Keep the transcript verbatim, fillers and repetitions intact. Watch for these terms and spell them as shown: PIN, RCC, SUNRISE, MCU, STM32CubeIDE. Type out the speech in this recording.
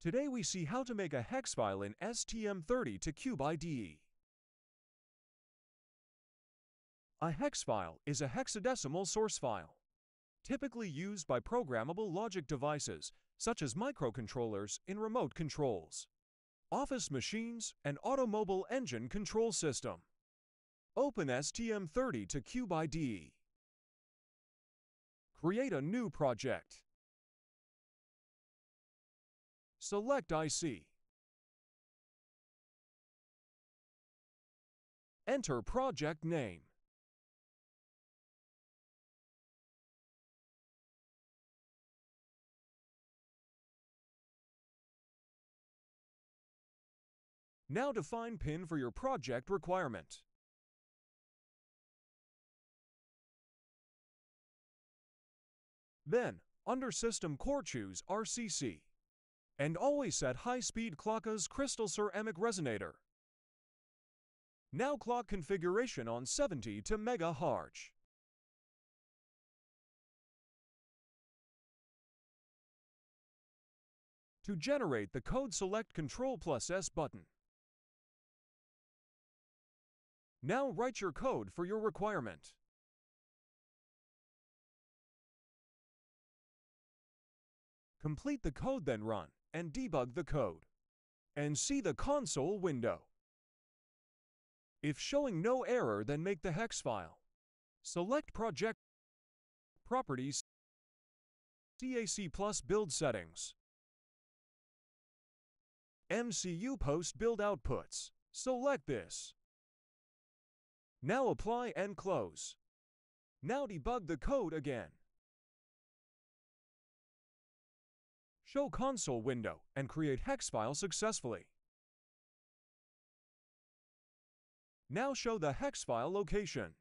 Today we see how to make a hex file in S T M thirty-two CubeIDE. A hex file is a hexadecimal source file, typically used by programmable logic devices such as microcontrollers in remote controls, office machines, and automobile engine control system. Open S T M thirty-two CubeIDE. Create a new project. Select I C. Enter project name. Now define PIN for your project requirement. Then, under System Core, choose R C C. And always set high-speed clock as crystal ceramic resonator. Now clock configuration on seventy to megahertz. To generate the code, select Control plus S button. Now write your code for your requirement. Complete the code, then run and debug the code, and see the console window. If showing no error, then make the hex file. Select Project, Properties, C A C plus Build Settings, M C U Post Build Outputs. Select this. Now apply and close. Now debug the code again. Show console window and create hex file successfully. Now show the hex file location.